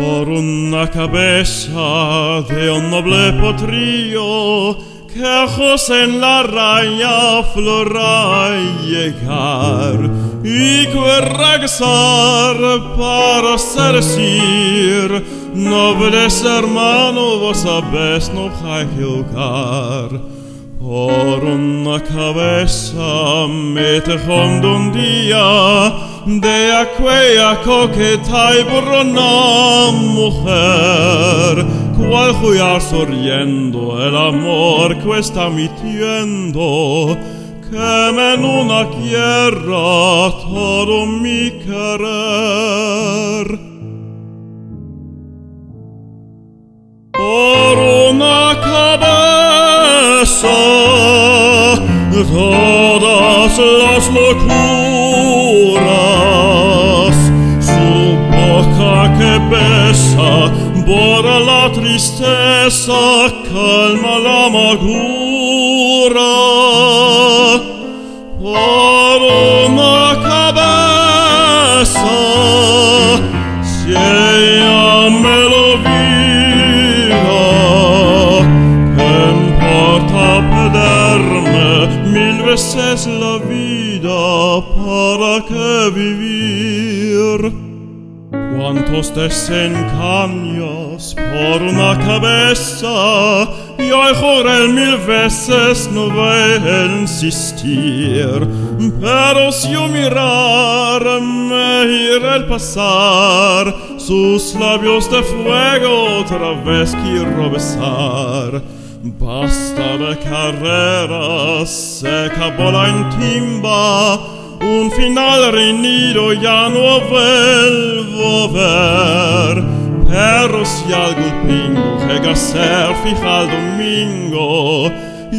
Por una cabeza de un noble potrillo que José en la raya floral llegar y que regresar para servir, nobles hermanos, vos sabés no hay jugar. Por una cabeza me tejón de un día de aquella coqueta y burrona mujer, cual jugar sonriendo el amor que está mintiendo, que me en una quiera todo mi querer. Por una cabeza todas las locuras, que besa, borra la tristeza, calma la amargura. Por una cabeza, si ella me lo vira, ¿qué importa perderme mil veces la vida? ¿Para qué vivir? Cuántos desengaños por una cabeza, y hoy juré mil veces no voy a insistir, pero si yo mirar me iré al pasar, sus labios de fuego otra vez quiero besar. Basta de carreras, se acabó la intimba, un final reñido ya no vuelvo a ver. Pero si algún pingo llega a ser fija el domingo,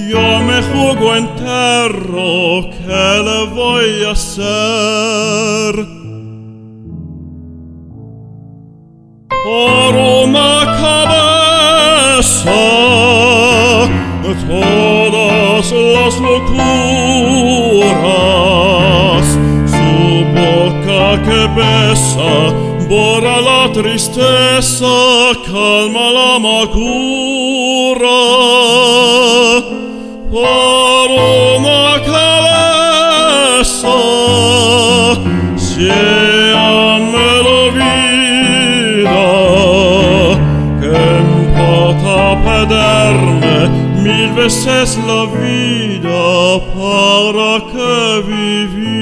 yo me jugo entero, ¿qué le voy a hacer? Por una cabeza todas las locuras, su boca que besa, borra la tristeza, calma la amargura. Por una cabeza, si ella me lo vira, ¿qué importa perderme mil veces la vida? ¿Para qué vivir?